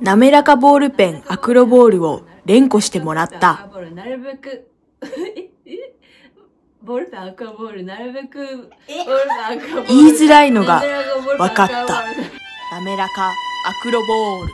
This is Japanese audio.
滑らかボールペンアクロボールを連呼してもらった。なるべくボールペンアクロボールなるべく言いづらいのが分かった。滑らかアクロボール。